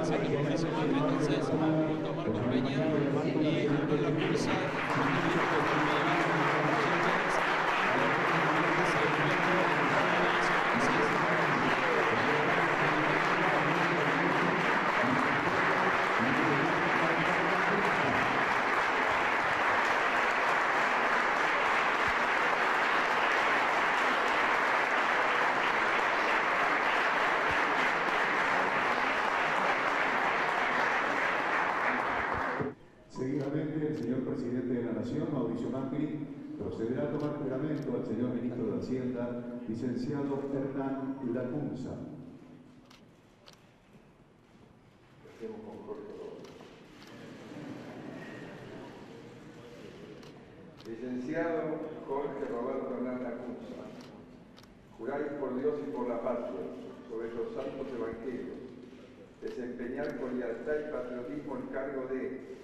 hacia el Congreso Libre, entonces junto a Marcos Peña y junto a Lacunza, seguidamente, el señor Presidente de la Nación, Mauricio Macri, procederá a tomar juramento al señor Ministro de Hacienda, licenciado Hernán Lacunza. Licenciado Jorge Roberto Hernán Lacunza, juráis por Dios y por la patria, sobre los santos evangelios, desempeñar con lealtad y patriotismo el cargo de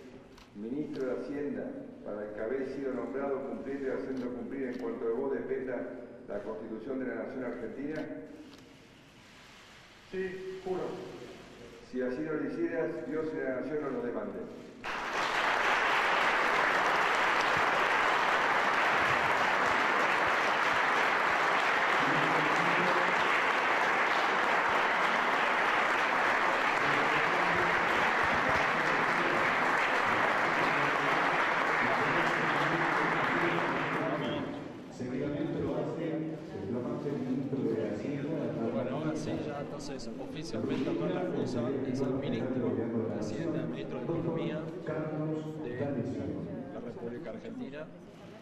Ministro de Hacienda, para el que habéis sido nombrado, cumpliendo y haciendo cumplir en cuanto de vos dependa la Constitución de la Nación Argentina. Sí, juro. Si así no lo hicieras, Dios y la Nación no lo demande. Entonces, oficialmente Hernán Lacunza es el ministro, presidente del ministro de Economía de la República Argentina.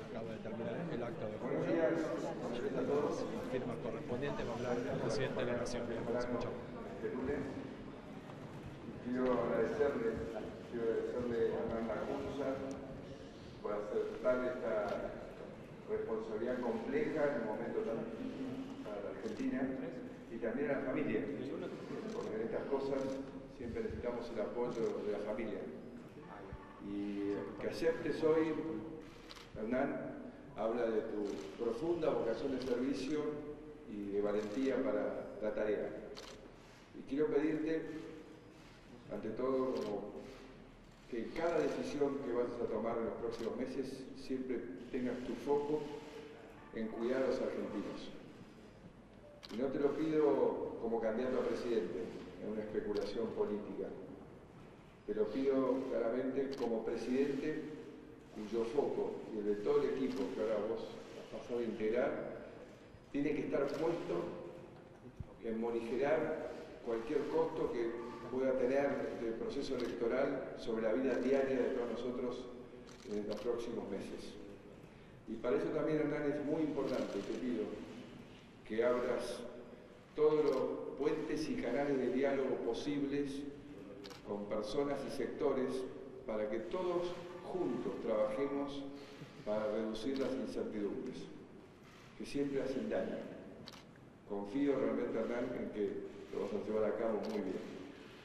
Acaba de terminar el acto de juramento. La firma correspondiente va a hablar el presidente de la Nación. Quiero agradecerle a Hernán Lacunza por aceptar esta responsabilidad compleja en un momento tan difícil para la Argentina. Y también a la familia, porque en estas cosas siempre necesitamos el apoyo de la familia. Y que aceptes hoy, Hernán, habla de tu profunda vocación de servicio y de valentía para la tarea. Y quiero pedirte, ante todo, que cada decisión que vas a tomar en los próximos meses siempre tengas tu foco en cuidar a los argentinos. Y no te lo pido como candidato a presidente, en una especulación política. Te lo pido claramente como presidente, cuyo foco y el de todo el equipo que ahora vos has pasado a integrar, tiene que estar puesto en morigerar cualquier costo que pueda tener el proceso electoral sobre la vida diaria de todos nosotros en los próximos meses. Y para eso también, Hernán, es muy importante, te pido, que abras todos los puentes y canales de diálogo posibles con personas y sectores para que todos juntos trabajemos para reducir las incertidumbres que siempre hacen daño. Confío realmente, Hernán, en que lo vas a llevar a cabo muy bien.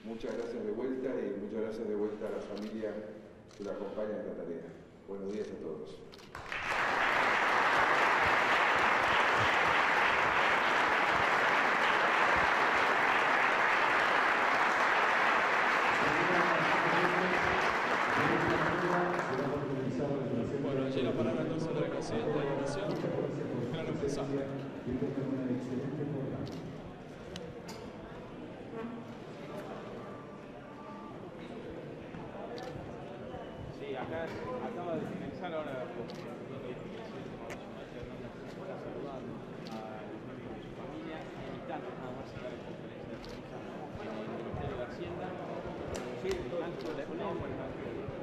Muchas gracias de vuelta y muchas gracias de vuelta a la familia que la acompaña en la tarea. Buenos días a todos. Sí, acá acaba de finalizar ahora la conferencia de prensa.